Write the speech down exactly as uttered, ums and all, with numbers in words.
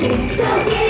It's so good.